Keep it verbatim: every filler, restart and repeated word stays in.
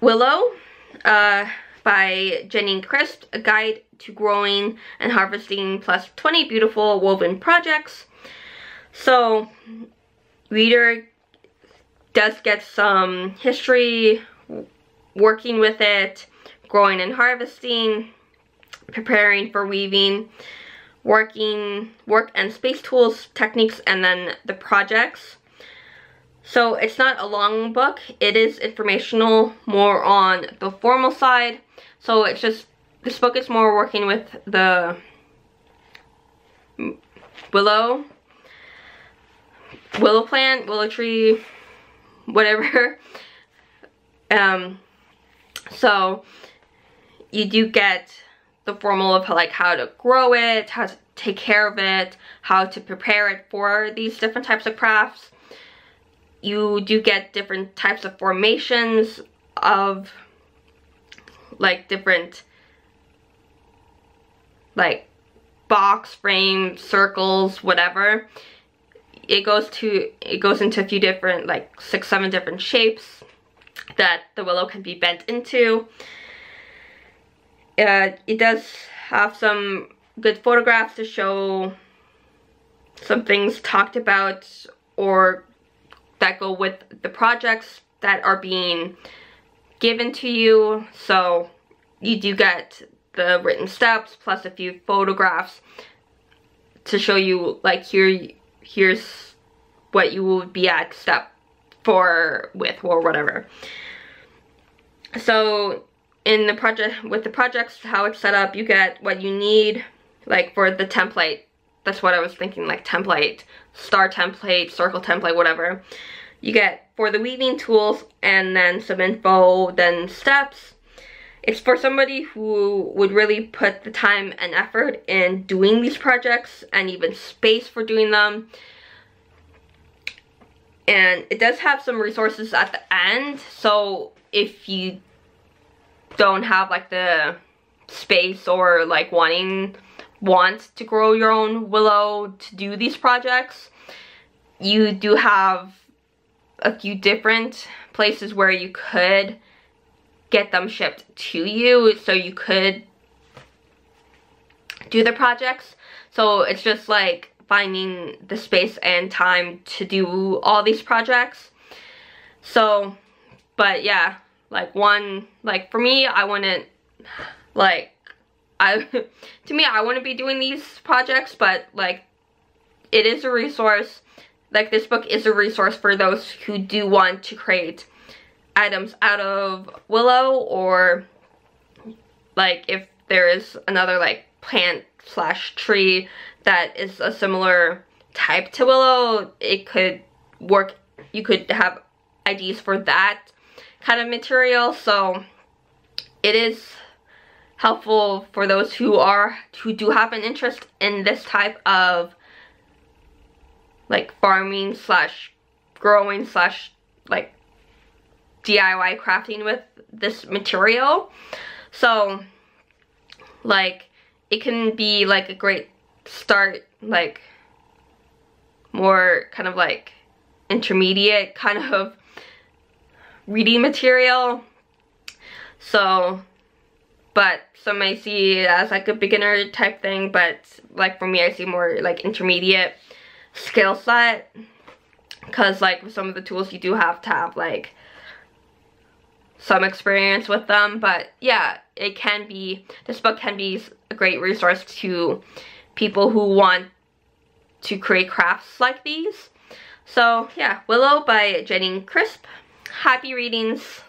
Willow uh, by Jenny Crisp, a guide to growing and harvesting plus twenty beautiful woven projects. So reader does get some history, working with it, growing and harvesting, preparing for weaving, working work and space tools, techniques, and then the projects. So it's not a long book. It is informational, more on the formal side. So it's just, this book is more working with the willow, willow plant, willow tree, whatever. Um, so you do get the formal of like how to grow it, how to take care of it, how to prepare it for these different types of crafts. You do get different types of formations of like different like box, frame, circles, whatever. It goes to it goes into a few different like six, seven different shapes that the willow can be bent into. Uh, it does have some good photographs to show some things talked about or that go with the projects that are being given to you. So you do get the written steps plus a few photographs to show you like here here's what you will be at step four with or whatever. So in the project with the projects, how it's set up, you get what you need like for the template. That's what I was thinking, like template, star template, circle template, whatever. You get for the weaving tools and then some info, then steps. It's for somebody who would really put the time and effort in doing these projects and even space for doing them. And it does have some resources at the end. So if you don't have like the space or like wanting want to grow your own willow to do these projects, you do have a few different places where you could get them shipped to you, so you could do the projects. So it's just like finding the space and time to do all these projects. So but yeah, like one like for me, I wouldn't like I, to me, I wouldn't be doing these projects, but like it is a resource. Like this book is a resource for those who do want to create items out of willow, or like if there is another like plant slash tree that is a similar type to willow, it could work. You could have ideas for that kind of material. So it is helpful for those who are who do have an interest in this type of like farming slash growing slash like D I Y crafting with this material. So like it can be like a great start, like more kind of like intermediate kind of reading material. So but some may see it as like a beginner type thing, but like for me, I see more like intermediate skill set, because like with some of the tools you do have to have like some experience with them. But yeah, it can be, this book can be a great resource to people who want to create crafts like these. So yeah, Willow by Jenny Crisp. Happy readings.